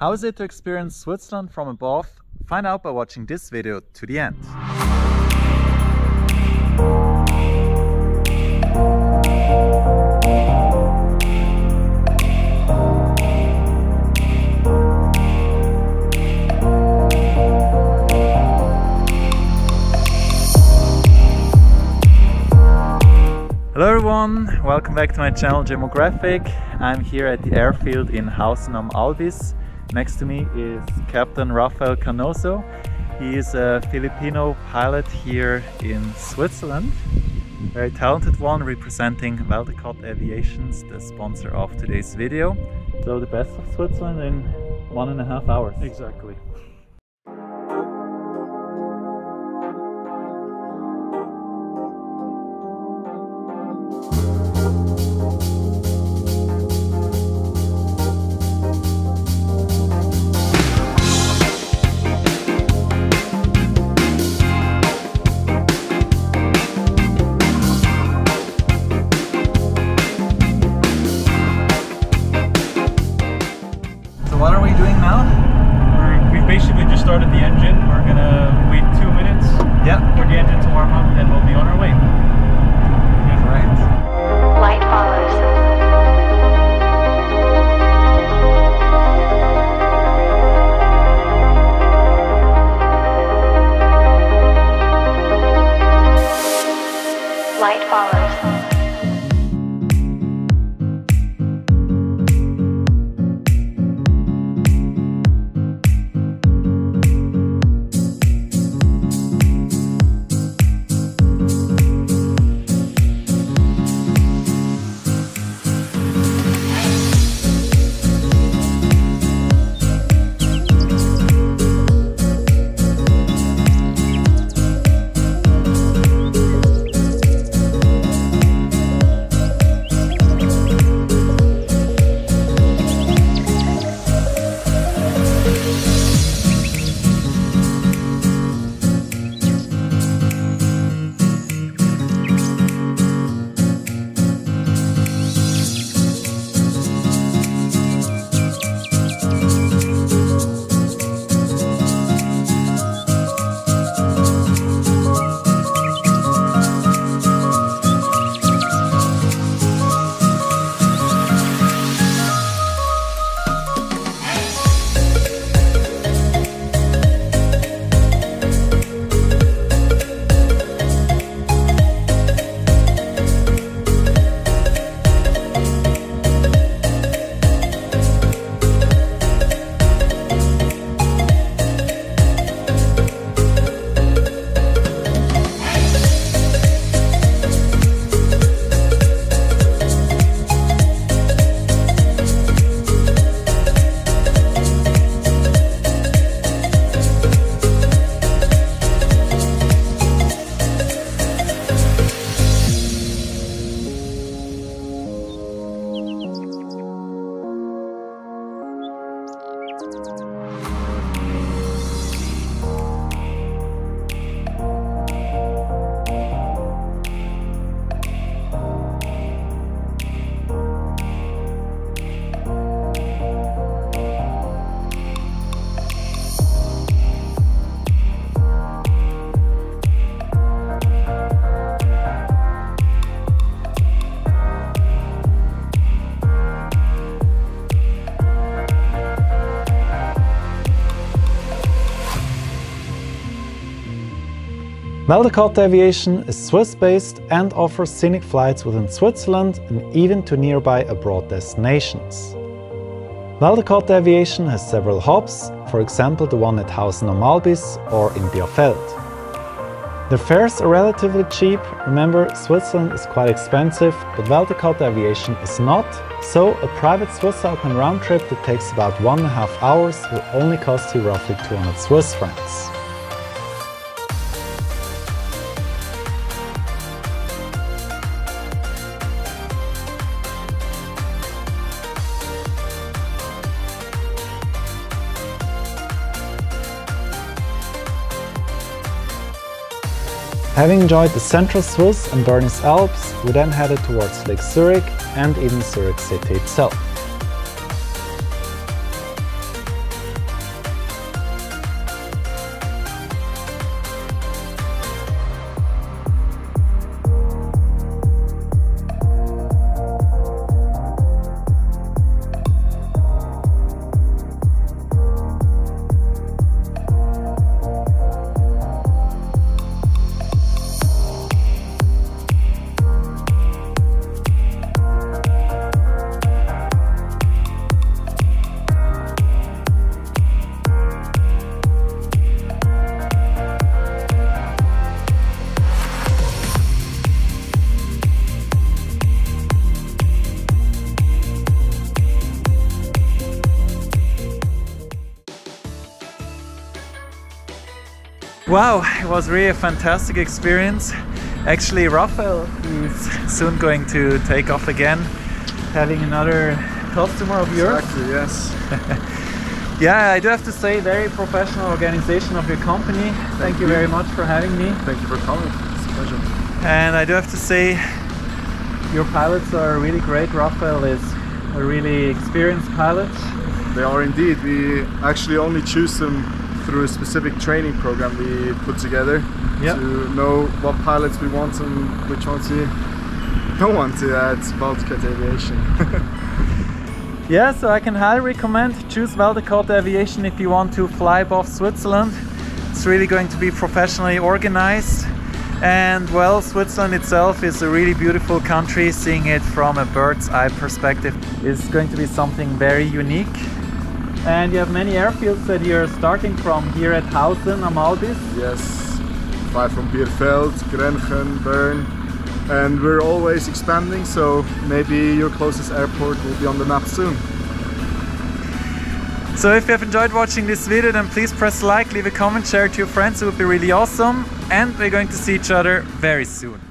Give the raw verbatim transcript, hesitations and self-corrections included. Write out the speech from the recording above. How is it to experience Switzerland from above? Find out by watching this video to the end. Hello everyone, welcome back to my channel Djemo Graphic. I'm here at the airfield in Hausen am Albis. Next to me is Captain Rafael Canoso. He is a Filipino pilot here in Switzerland. Very talented one, representing Valdecott Aviation, the sponsor of today's video. So the best of Switzerland in one and a half hours. Exactly. Valdecott Aviation is Swiss-based and offers scenic flights within Switzerland and even to nearby abroad destinations. Valdecott Aviation has several hubs, for example the one at Hausen am Albis or in Bierfeld. The fares are relatively cheap, remember Switzerland is quite expensive, but Valdecott Aviation is not, so a private Swiss Alpine round trip that takes about one and a half hours will only cost you roughly two hundred Swiss francs. Having enjoyed the central Swiss and Bernese Alps, we then headed towards Lake Zurich and even Zurich city itself. Wow, it was really a fantastic experience. Actually, Rafael, who's soon going to take off again, having another customer of yours. Exactly, yes. Yeah, I do have to say, very professional organization of your company. Thank, Thank you me. very much for having me. Thank you for coming. It's a pleasure. And I do have to say, your pilots are really great. Rafael is a really experienced pilot. They are indeed. We actually only choose them through a specific training program we put together, yep, to know what pilots we want and which ones we don't want to. Uh, it's Valdecott Aviation. Yeah, so I can highly recommend choose Valdecott Aviation if you want to fly above Switzerland. It's really going to be professionally organized. And well, Switzerland itself is a really beautiful country. Seeing it from a bird's eye perspective is going to be something very unique. And you have many airfields that you're starting from here at Hausen am Albis. Yes, fly from Bierfeld, Grenchen, Bern, and we're always expanding, so maybe your closest airport will be on the map soon. So if you have enjoyed watching this video, then please press like, leave a comment, share it to your friends, it would be really awesome. And we're going to see each other very soon.